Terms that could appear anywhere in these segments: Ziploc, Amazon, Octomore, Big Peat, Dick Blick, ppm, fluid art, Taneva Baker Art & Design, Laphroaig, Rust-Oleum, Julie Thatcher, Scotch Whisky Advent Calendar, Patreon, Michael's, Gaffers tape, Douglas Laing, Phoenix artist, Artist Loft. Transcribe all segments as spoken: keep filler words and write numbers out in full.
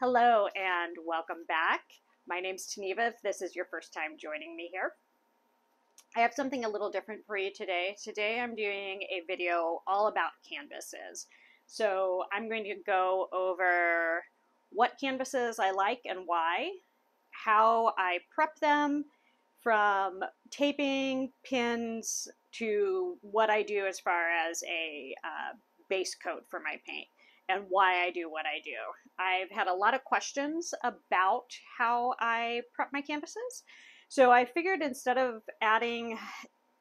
Hello and welcome back. My name's Taneva, if this is your first time joining me here. I have something a little different for you today. Today I'm doing a video all about canvases. So I'm going to go over what canvases I like and why, how I prep them from taping, pins, to what I do as far as a uh, base coat for my paint, and why I do what I do. I've had a lot of questions about how I prep my canvases, so I figured instead of adding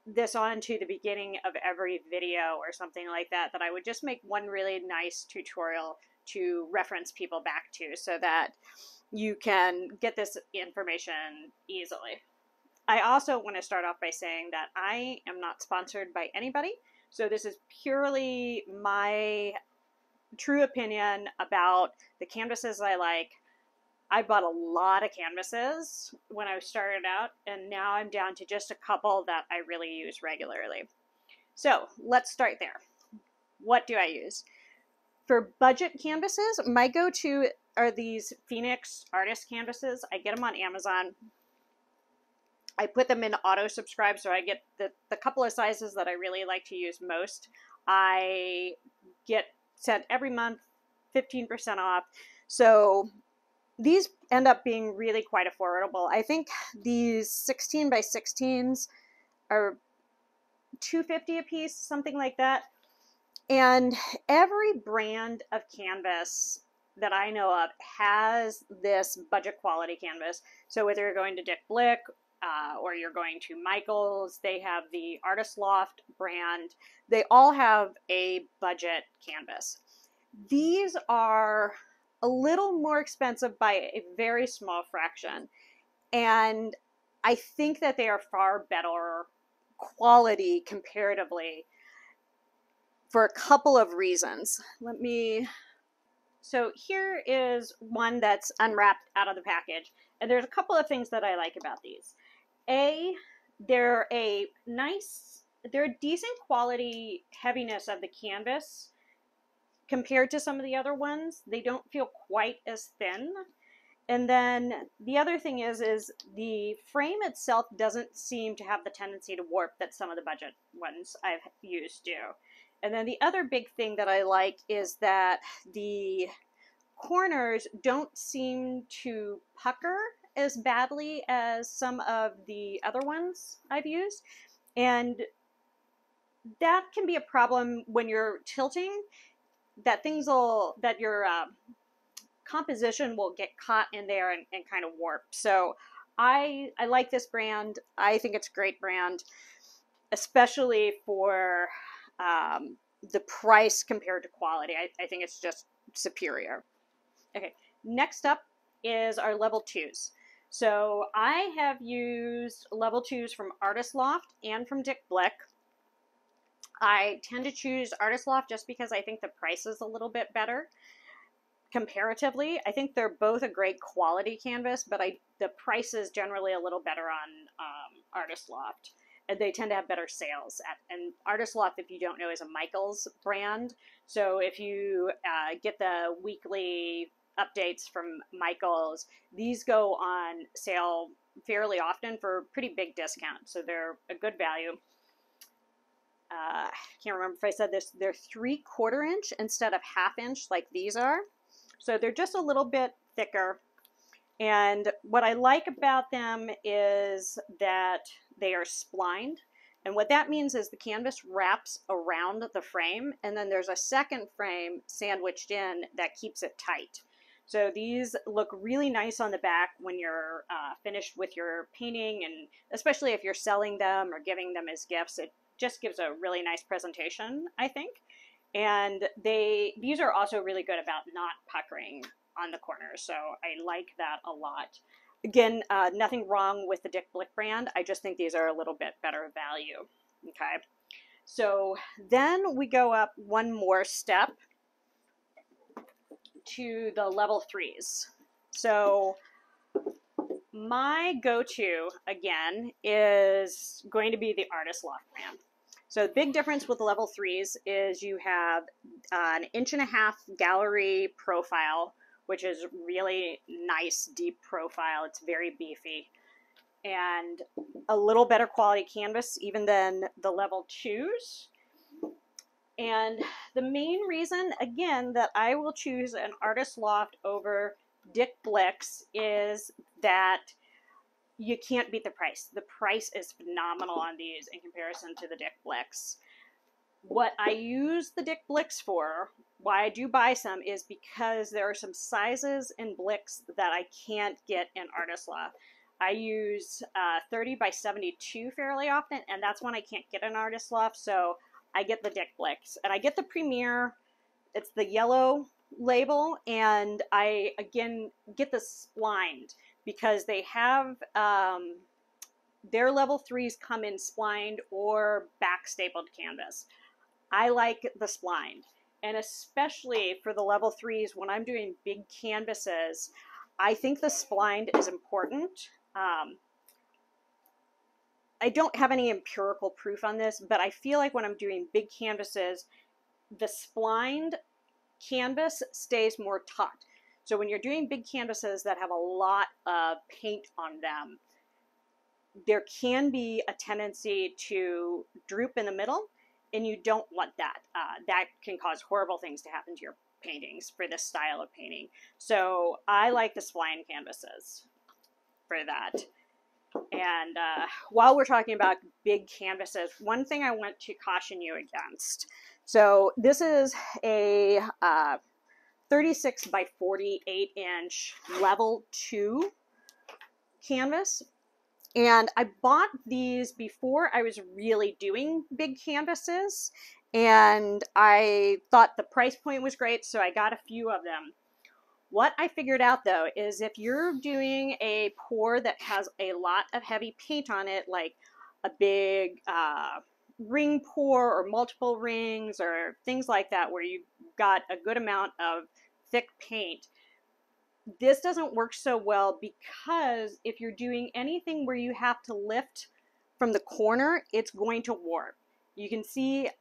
this on to the beginning of every video or something like that, that I would just make one really nice tutorial to reference people back to so that you can get this information easily. I also want to start off by saying that I am not sponsored by anybody, so this is purely my true opinion about the canvases I like. I bought a lot of canvases when I started out, and now I'm down to just a couple that I really use regularly. So let's start there. What do I use? For budget canvases, my go-to are these Phoenix artist canvases. I get them on Amazon. I put them in auto subscribe, so I get the, the couple of sizes that I really like to use most. I get sent every month, fifteen percent off. So these end up being really quite affordable. I think these sixteen by sixteens are two fifty a piece, something like that. And every brand of canvas that I know of has this budget quality canvas. So whether you're going to Dick Blick uh, or you're going to Michael's, they have the Artist Loft brand. They all have a budget canvas. These are a little more expensive by a very small fraction, and I think that they are far better quality comparatively for a couple of reasons. Let me, so here is one that's unwrapped out of the package, and there's a couple of things that I like about these. A, they're a nice, they're a decent quality heaviness of the canvas compared to some of the other ones. They don't feel quite as thin. And then the other thing is, is the frame itself doesn't seem to have the tendency to warp that some of the budget ones I've used do. And then the other big thing that I like is that the corners don't seem to pucker as badly as some of the other ones I've used. And that can be a problem when you're tilting, that things will, that your uh, composition will get caught in there and, and kind of warp. So I, I like this brand. I think it's a great brand, especially for Um, the price compared to quality. I, I think it's just superior. Okay, next up is our level twos. So I have used level twos from Artist Loft and from Dick Blick. I tend to choose Artist Loft just because I think the price is a little bit better comparatively. I think they're both a great quality canvas, but I, the price is generally a little better on um, Artist Loft. They tend to have better sales at, and Artist Loft, if you don't know, is a Michael's brand. So if you uh, get the weekly updates from Michael's, these go on sale fairly often for pretty big discounts. So they're a good value. Uh, I can't remember if I said this, they're three quarter inch instead of half inch like these are. So they're just a little bit thicker. And what I like about them is that they are splined. And what that means is the canvas wraps around the frame, and then there's a second frame sandwiched in that keeps it tight. So these look really nice on the back when you're uh, finished with your painting, and especially if you're selling them or giving them as gifts, it just gives a really nice presentation, I think. And they, these are also really good about not puckering on the corner, so I like that a lot. Again, uh, nothing wrong with the Dick Blick brand, I just think these are a little bit better value. Okay, so then we go up one more step to the level threes. So my go-to, again, is going to be the Artist Loft brand. So the big difference with level threes is you have an inch and a half gallery profile which is really nice, deep profile. It's very beefy and a little better quality canvas even than the level twos. And the main reason, again, that I will choose an Artist Loft over Dick Blick's is that you can't beat the price. The price is phenomenal on these in comparison to the Dick Blick's. What I use the Dick Blick's for, why I do buy some, is because there are some sizes in Blick's that I can't get in Artist Loft. I use uh, thirty by seventy-two fairly often, and that's when I can't get an Artist Loft, so I get the Dick Blick's. And I get the Premier, it's the yellow label, and I, again, get the splined, because they have, um, their level threes come in splined or back stapled canvas. I like the splined, and especially for the level threes, when I'm doing big canvases, I think the splined is important. Um, I don't have any empirical proof on this, but I feel like when I'm doing big canvases, the splined canvas stays more taut. So when you're doing big canvases that have a lot of paint on them, there can be a tendency to droop in the middle, and you don't want that. Uh, that can cause horrible things to happen to your paintings for this style of painting. So I like the spline canvases for that. And uh, while we're talking about big canvases, one thing I want to caution you against. So this is a uh, thirty-six by forty-eight inch level two canvas. And I bought these before I was really doing big canvases, and I thought the price point was great, so I got a few of them. What I figured out, though, is if you're doing a pour that has a lot of heavy paint on it, like a big uh, ring pour or multiple rings or things like that where you've got a good amount of thick paint, this doesn't work so well, because if you're doing anything where you have to lift from the corner, it's going to warp. You can see, I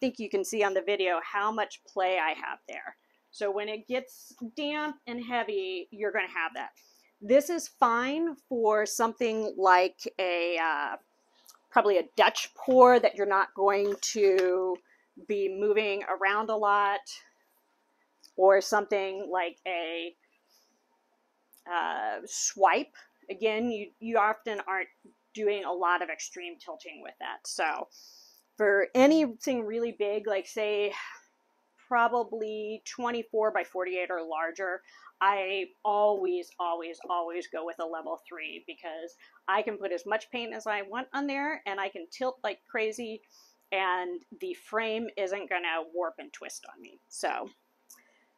think you can see on the video how much play I have there. So when it gets damp and heavy, you're going to have that. This is fine for something like a, uh, probably a Dutch pour that you're not going to be moving around a lot, or something like a Uh, swipe. Again, you, you often aren't doing a lot of extreme tilting with that. So for anything really big, like say probably twenty-four by forty-eight or larger, I always, always, always go with a level three, because I can put as much paint as I want on there, and I can tilt like crazy, and the frame isn't gonna warp and twist on me. So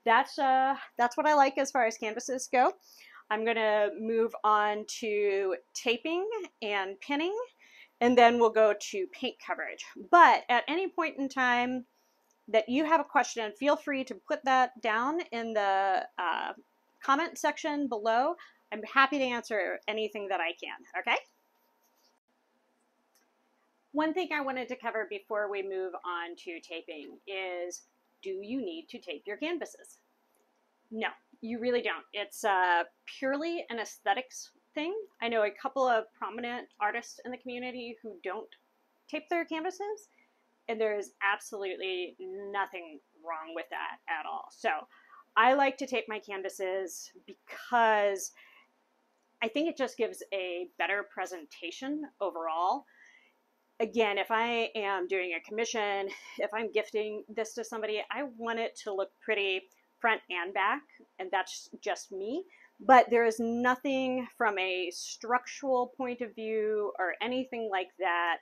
that's, uh, that's what I like as far as canvases go. I'm going to move on to taping and pinning, and then we'll go to paint coverage. But at any point in time that you have a question, feel free to put that down in the uh, comment section below. I'm happy to answer anything that I can, okay? One thing I wanted to cover before we move on to taping is, do you need to tape your canvases? No, you really don't. It's uh, purely an aesthetics thing. I know a couple of prominent artists in the community who don't tape their canvases, and there is absolutely nothing wrong with that at all. So I like to tape my canvases because I think it just gives a better presentation overall. Again, if I am doing a commission, if I'm gifting this to somebody, I want it to look pretty front and back, and that's just me. But there is nothing from a structural point of view or anything like that.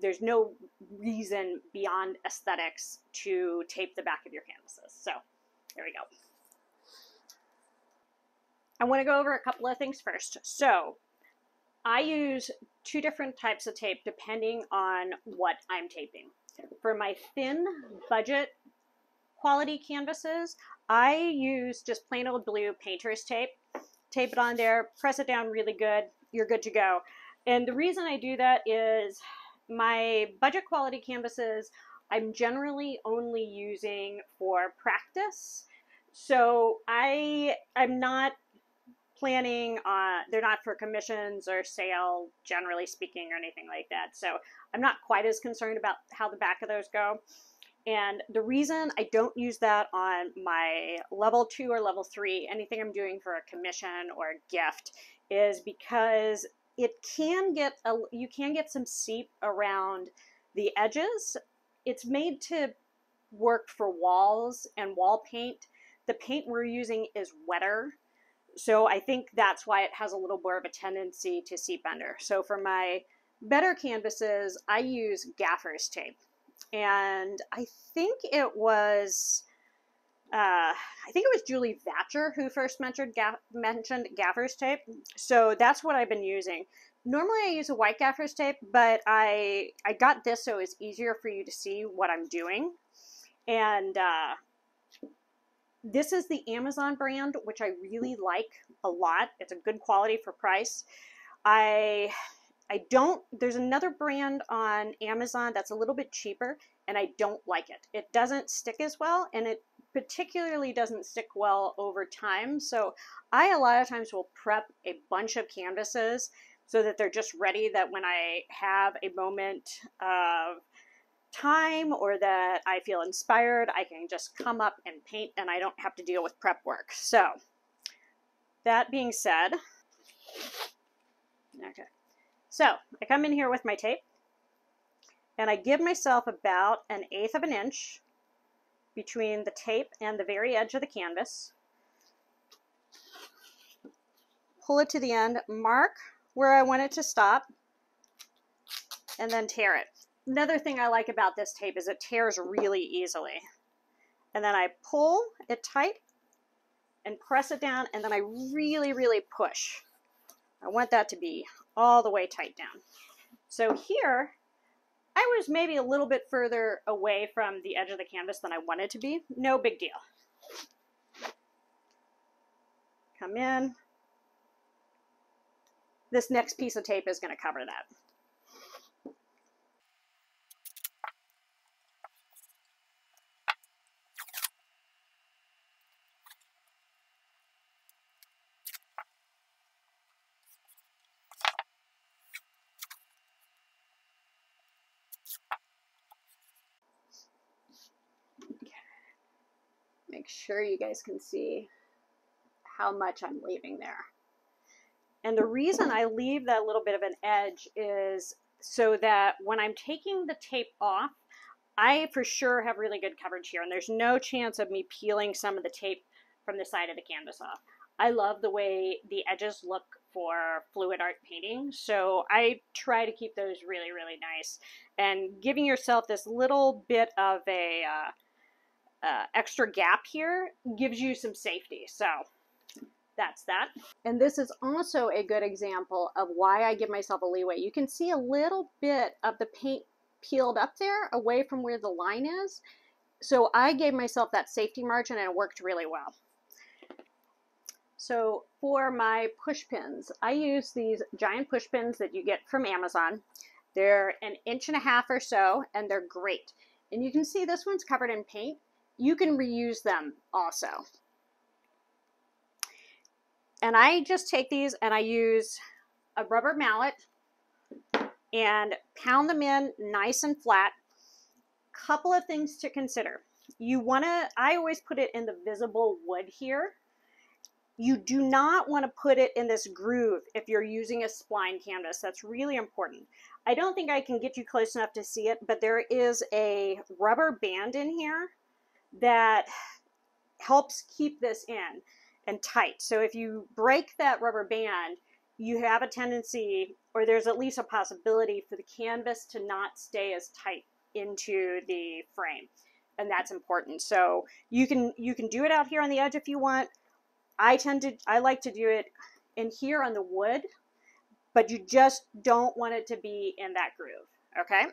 There's no reason beyond aesthetics to tape the back of your canvases. So there we go. I want to go over a couple of things first. So I use two different types of tape depending on what I'm taping. For my thin budget quality canvases, I use just plain old blue painter's tape. Tape it on there, press it down really good, you're good to go. And the reason I do that is my budget quality canvases I'm generally only using for practice. So I I'm not planning on, they're not for commissions or sale, generally speaking, or anything like that. So I'm not quite as concerned about how the back of those go. And the reason I don't use that on my level two or level three, anything I'm doing for a commission or a gift, is because it can get, a, you can get some seep around the edges. It's made to work for walls and wall paint. The paint we're using is wetter. So I think that's why it has a little more of a tendency to seep under. So for my better canvases, I use gaffer's tape. And I think it was, uh, I think it was Julie Thatcher who first mentioned, gaff mentioned gaffer's tape. So that's what I've been using. Normally I use a white gaffer's tape, but I, I got this so it's easier for you to see what I'm doing. And uh, this is the Amazon brand, which I really like a lot. It's a good quality for price. I... I don't, there's another brand on Amazon that's a little bit cheaper, and I don't like it. It doesn't stick as well, and it particularly doesn't stick well over time. So I, a lot of times, will prep a bunch of canvases so that they're just ready, that when I have a moment of time or that I feel inspired, I can just come up and paint, and I don't have to deal with prep work. So that being said, okay. So I come in here with my tape, and I give myself about an eighth of an inch between the tape and the very edge of the canvas. Pull it to the end, mark where I want it to stop, and then tear it. Another thing I like about this tape is it tears really easily. And then I pull it tight and press it down, and then I really, really push. I want that to be all the way tight down. So here, I was maybe a little bit further away from the edge of the canvas than I wanted to be. No big deal. Come in. This next piece of tape is going to cover that. Make sure you guys can see how much I'm leaving there. And the reason I leave that little bit of an edge is so that when I'm taking the tape off, I for sure have really good coverage here, and there's no chance of me peeling some of the tape from the side of the canvas off. I love the way the edges look for fluid art painting, so I try to keep those really, really nice. And giving yourself this little bit of a uh, Uh, extra gap here gives you some safety. So that's that. And this is also a good example of why I give myself a leeway. You can see a little bit of the paint peeled up there away from where the line is. So I gave myself that safety margin, and it worked really well. So for my push pins, I use these giant push pins that you get from Amazon. They're an inch and a half or so, and they're great. And you can see this one's covered in paint. You can reuse them also. And I just take these and I use a rubber mallet and pound them in nice and flat. Couple of things to consider. You want to, I always put it in the visible wood here. You do not want to put it in this groove if you're using a spline canvas. That's really important. I don't think I can get you close enough to see it, but there is a rubber band in here that helps keep this in and tight. So if you break that rubber band, you have a tendency, or there's at least a possibility, for the canvas to not stay as tight into the frame. And that's important. So you can you can do it out here on the edge if you want. I tend to, I like to do it in here on the wood, but you just don't want it to be in that groove, okay?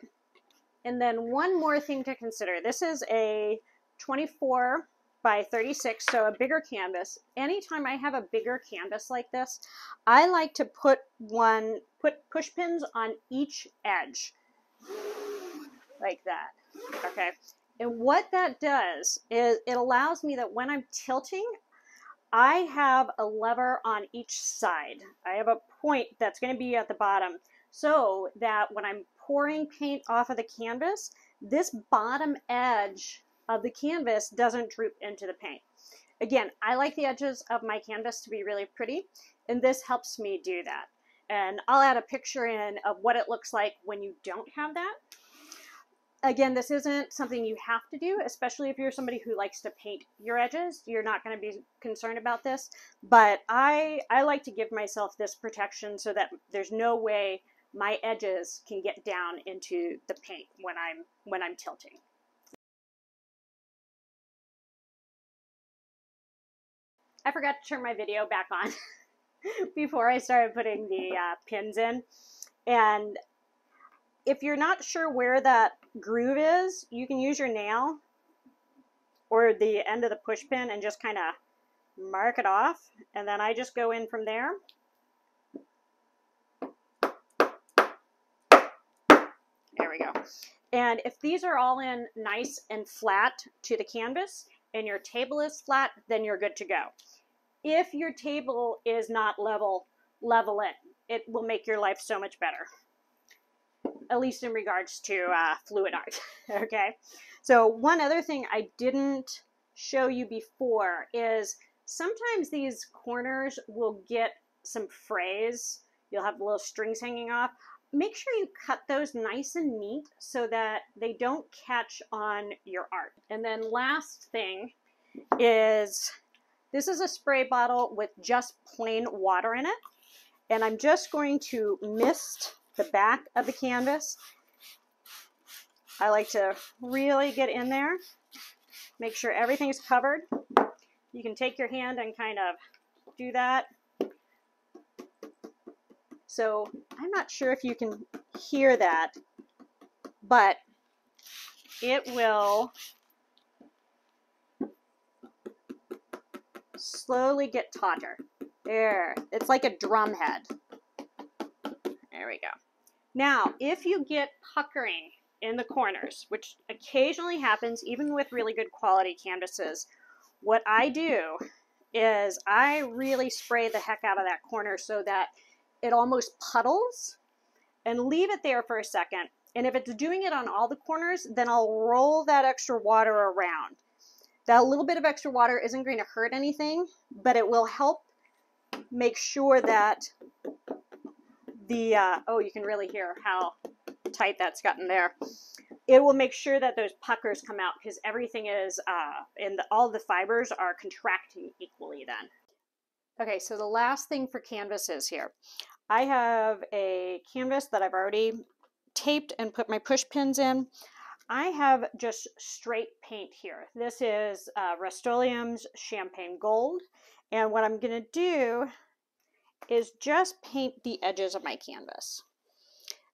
And then one more thing to consider. This is a twenty-four by thirty-six, so a bigger canvas. Anytime I have a bigger canvas like this, I like to put one, put push pins on each edge, like that, okay? And what that does is it allows me that when I'm tilting, I have a lever on each side. I have a point that's going to be at the bottom, so that when I'm pouring paint off of the canvas, this bottom edge of the canvas doesn't droop into the paint. Again, I like the edges of my canvas to be really pretty, and this helps me do that. And I'll add a picture in of what it looks like when you don't have that. Again, this isn't something you have to do, especially if you're somebody who likes to paint your edges. You're not going to be concerned about this, but I, I like to give myself this protection so that there's no way my edges can get down into the paint when I'm, when I'm tilting. I forgot to turn my video back on before I started putting the uh, pins in. And if you're not sure where that groove is, you can use your nail or the end of the push pin and just kind of mark it off. And then I just go in from there. There we go. And if these are all in nice and flat to the canvas and your table is flat, then you're good to go. If your table is not level, level it. It will make your life so much better, at least in regards to uh, fluid art, okay? So one other thing I didn't show you before is sometimes these corners will get some frays. You'll have little strings hanging off. Make sure you cut those nice and neat so that they don't catch on your art. And then last thing is, this is a spray bottle with just plain water in it. And I'm just going to mist the back of the canvas. I like to really get in there, make sure everything's covered. You can take your hand and kind of do that. So I'm not sure if you can hear that, but it will slowly get tauter. There, it's like a drum head. There we go. Now, if you get puckering in the corners, which occasionally happens even with really good quality canvases, what I do is I really spray the heck out of that corner so that it almost puddles, and leave it there for a second. And if it's doing it on all the corners, then I'll roll that extra water around. That little bit of extra water isn't going to hurt anything, but it will help make sure that the, uh, oh, you can really hear how tight that's gotten there. It will make sure that those puckers come out because everything is, uh, and the, all the fibers are contracting equally then. Okay, so the last thing for canvases here. I have a canvas that I've already taped and put my push pins in. I have just straight paint here. This is uh, Rust-Oleum's Champagne Gold. And what I'm gonna do is just paint the edges of my canvas.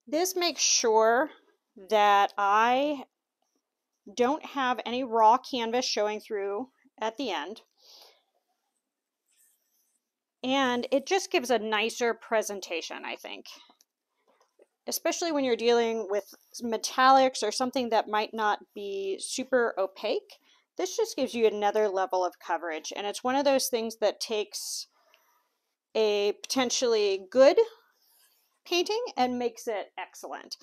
This makes sure that I don't have any raw canvas showing through at the end. And it just gives a nicer presentation, I think, especially when you're dealing with metallics or something that might not be super opaque. This just gives you another level of coverage. And it's one of those things that takes a potentially good painting and makes it excellent.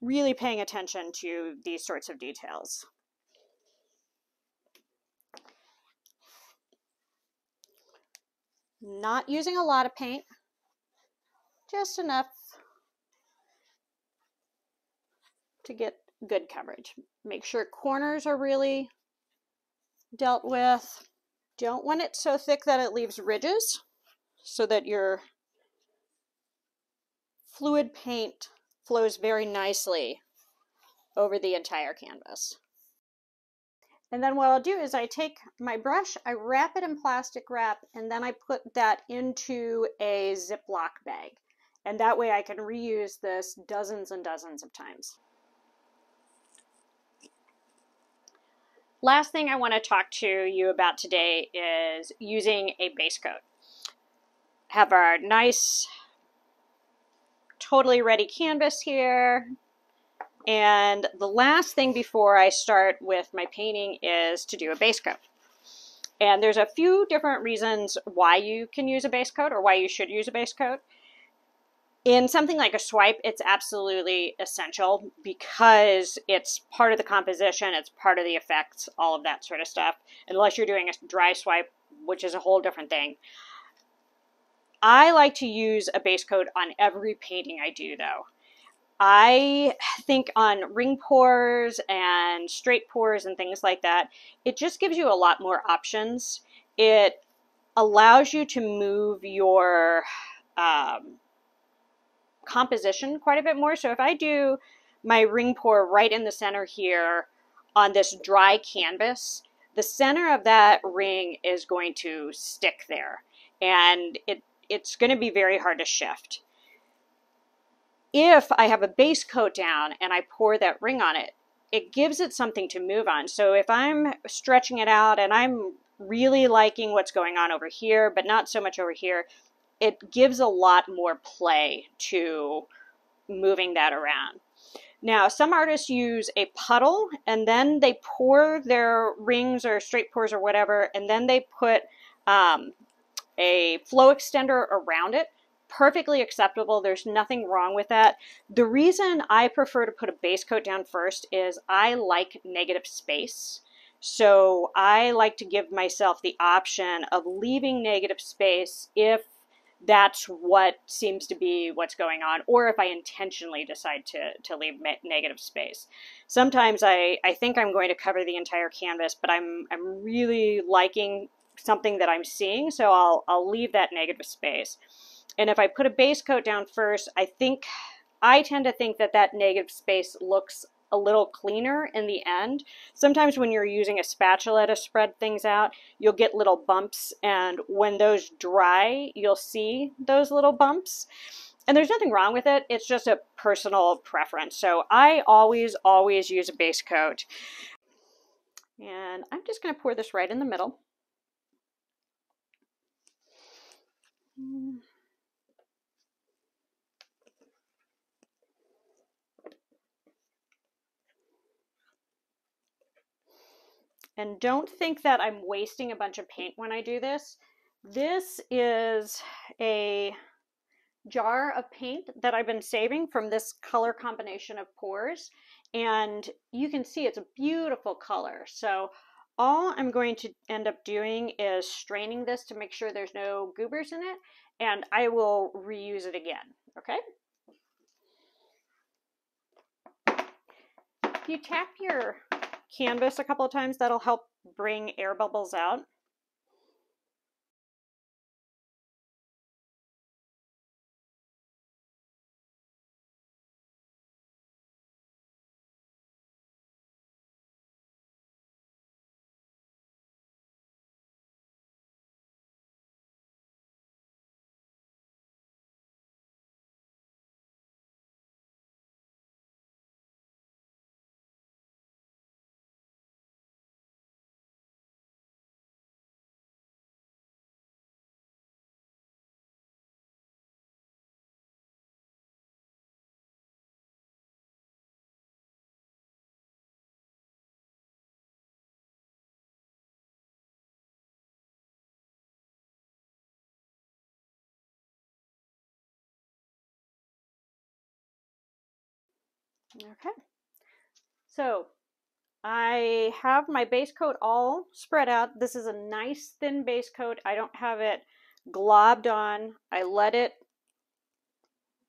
Really paying attention to these sorts of details. Not using a lot of paint, just enough to get good coverage. Make sure corners are really dealt with. Don't want it so thick that it leaves ridges, so that your fluid paint flows very nicely over the entire canvas. And then what I'll do is I take my brush, I wrap it in plastic wrap, and then I put that into a Ziploc bag. And that way I can reuse this dozens and dozens of times. Last thing I want to talk to you about today is using a base coat. Have our nice, totally ready canvas here. And the last thing before I start with my painting is to do a base coat. And there's a few different reasons why you can use a base coat or why you should use a base coat. In something like a swipe, it's absolutely essential because it's part of the composition, it's part of the effects, all of that sort of stuff. Unless you're doing a dry swipe, which is a whole different thing. I like to use a base coat on every painting I do, though. I think on ring pours and straight pours and things like that, it just gives you a lot more options. It allows you to move your um, composition quite a bit more. So if I do my ring pour right in the center here on this dry canvas, the center of that ring is going to stick there, and it, it's going to be very hard to shift. If I have a base coat down and I pour that ring on it, it gives it something to move on. So if I'm stretching it out and I'm really liking what's going on over here, but not so much over here, it gives a lot more play to moving that around. Now, some artists use a puddle and then they pour their rings or straight pours or whatever, and then they put um, a flow extender around it. Perfectly acceptable. There's nothing wrong with that. The reason I prefer to put a base coat down first is I like negative space. So I like to give myself the option of leaving negative space if that's what seems to be what's going on, or if I intentionally decide to, to leave negative space. Sometimes I, I think I'm going to cover the entire canvas, but I'm, I'm really liking something that I'm seeing, so I'll, I'll leave that negative space. And if I put a base coat down first, I think, I tend to think that that negative space looks a little cleaner in the end. Sometimes when you're using a spatula to spread things out, you'll get little bumps, and when those dry, you'll see those little bumps. And there's nothing wrong with it, it's just a personal preference. So I always, always use a base coat. And I'm just gonna pour this right in the middle. And don't think that I'm wasting a bunch of paint when I do this. This is a jar of paint that I've been saving from this color combination of pours. And you can see it's a beautiful color. So all I'm going to end up doing is straining this to make sure there's no goobers in it. And I will reuse it again, okay? If you tap your canvas a couple of times, that'll help bring air bubbles out. Okay, so I have my base coat all spread out. This is a nice thin base coat. I don't have it globbed on. I let it,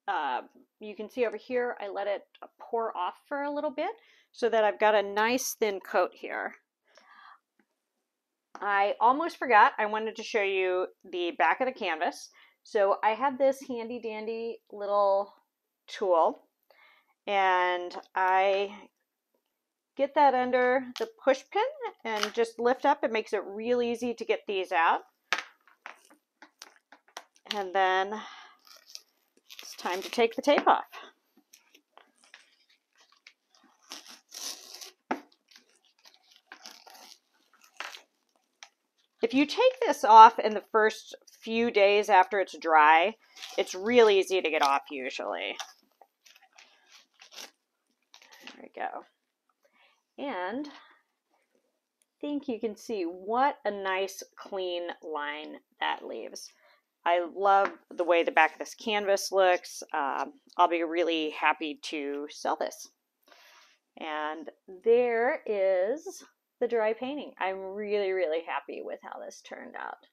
uh, you can see over here, I let it pour off for a little bit so that I've got a nice thin coat here. I almost forgot, I wanted to show you the back of the canvas. So I have this handy dandy little tool. And I get that under the push pin and just lift up. It makes it real easy to get these out. And then it's time to take the tape off. If you take this off in the first few days after it's dry, it's real easy to get off usually. go. And I think you can see what a nice clean line that leaves. I love the way the back of this canvas looks. Um, I'll be really happy to sell this. And there is the dry painting. I'm really, really happy with how this turned out.